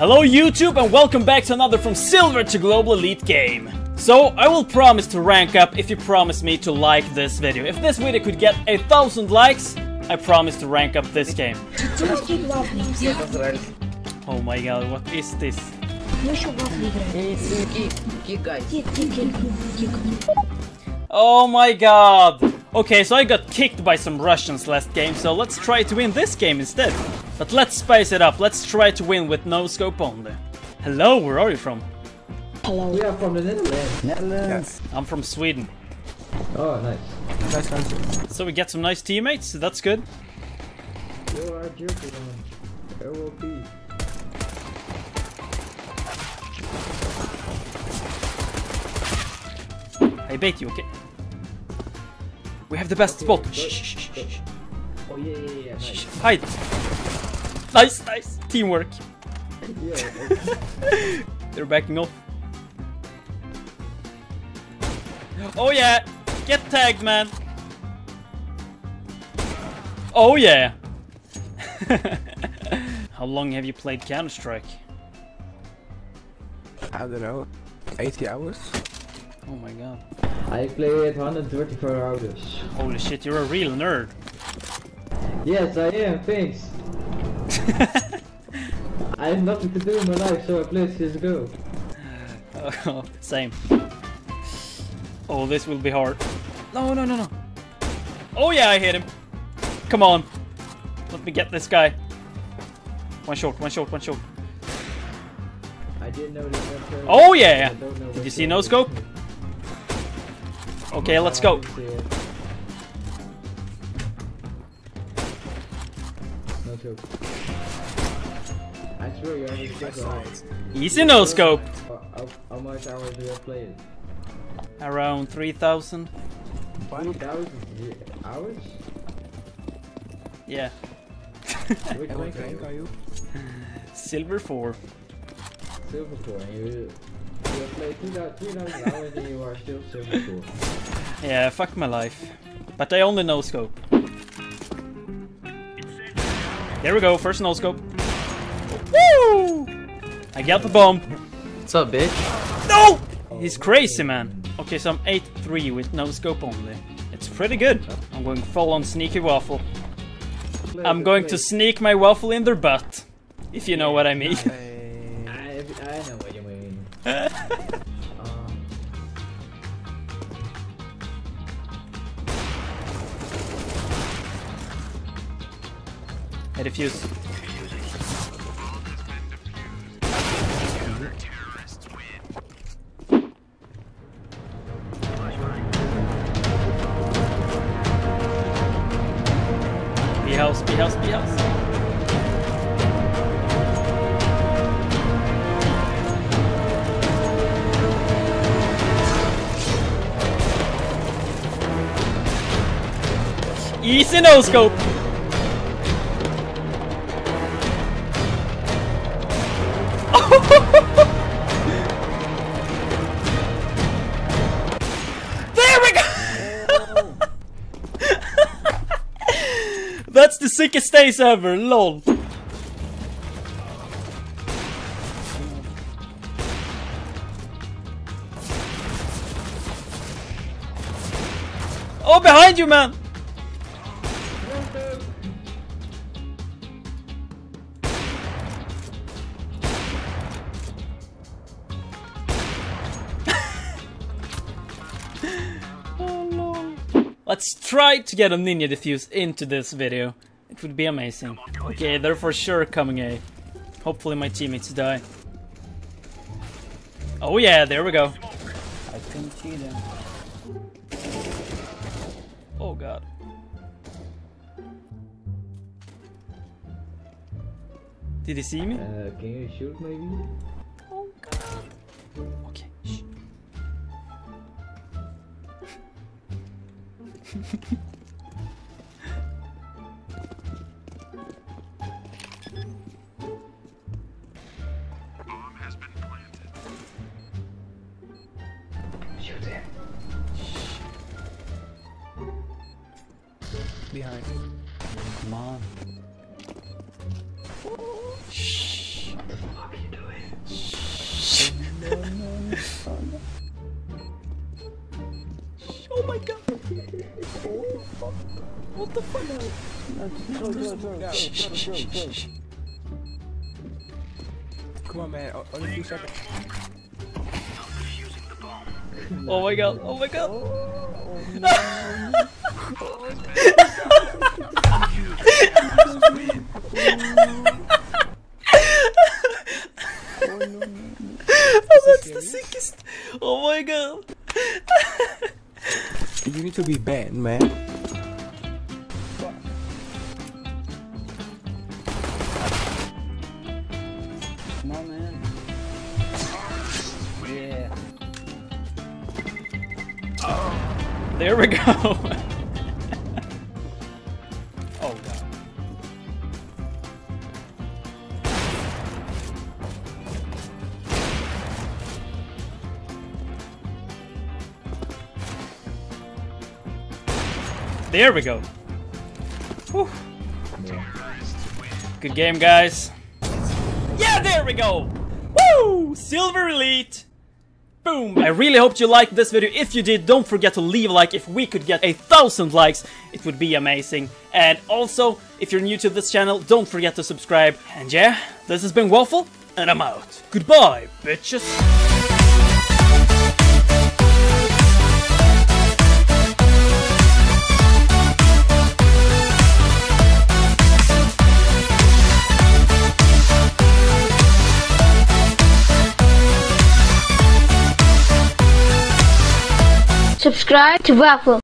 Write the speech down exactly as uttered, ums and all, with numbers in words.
Hello YouTube and welcome back to another From Silver to Global Elite game. So, I will promise to rank up if you promise me to like this video. If this video could get a thousand likes, I promise to rank up this game. Oh my god, what is this? Oh my god! Okay, so I got kicked by some Russians last game, so let's try to win this game instead. But let's spice it up, let's try to win with no scope only. Hello, where are you from? Hello, we are from the Netherlands. Netherlands. Yeah. I'm from Sweden. Oh, nice. Nice country. So we get some nice teammates, so that's good. You are joking, man. There will be. I bait you, okay? We have the best okay, spot. Go, shh, shh, shh, shh. Oh yeah, yeah, yeah. Nice. Shh, hide. Nice, nice. Teamwork. Yeah, okay. They're backing off. Oh yeah. Get tagged, man. Oh yeah. How long have you played Counter-Strike? I don't know. eighty hours? Oh my god. I played one hundred thirty-four hours. Holy shit, you're a real nerd. Yes, I am, thanks. I have nothing to do in my life, so I played C S G O. Oh, same. Oh, this will be hard. No, no, no, no. Oh yeah, I hit him. Come on. Let me get this guy. One short, one short, one short. I didn't know this. Oh yeah! Did you see no scope? Okay, let's go. Easy no scope. How much hours do you play? Around three thousand. Three thousand hours? Yeah. Which rank are you? Silver four. Silver four. You play three thousand hours and you are still silver four. Yeah, fuck my life. But I only no scope. There we go, first no scope. Woo! I got the bomb. What's up, bitch? No! He's crazy, man. Okay, so I'm eight three with no scope only. It's pretty good. I'm going full on sneaky waffle. I'm going to sneak my waffle in their butt. If you know what I mean. I, I know what you mean. I defuse. Be house, be house, be house. Easy no scope. There we go! That's the sickest days ever, lol. Oh, behind you, man! Let's try to get a ninja defuse into this video. It would be amazing. Okay, they're for sure coming A. Hopefully my teammates die. Oh yeah, there we go. I couldn't see them. Oh god. Did he see me? Uh, can you shoot maybe? Oh god. Okay. Bomb has been planted. Shoot him. Behind. Come on. Shh. fuck are you doing? Oh my god! What the fuck? What the fuck? Come on, man. Only two seconds. Oh my god! Oh my god! Oh, no. Oh, that's the sickest! Oh my god! You need to be banned, man. Come on, man. Yeah. Oh, there we go. Oh god. There we go. Whew. Good game, guys. Yeah, there we go! Woo! Silver Elite! Boom! I really hoped you liked this video. If you did, don't forget to leave a like. If we could get a thousand likes, it would be amazing. And also, if you're new to this channel, don't forget to subscribe. And yeah, this has been Waffle, and I'm out. Goodbye, bitches! Subscribe to Waffle.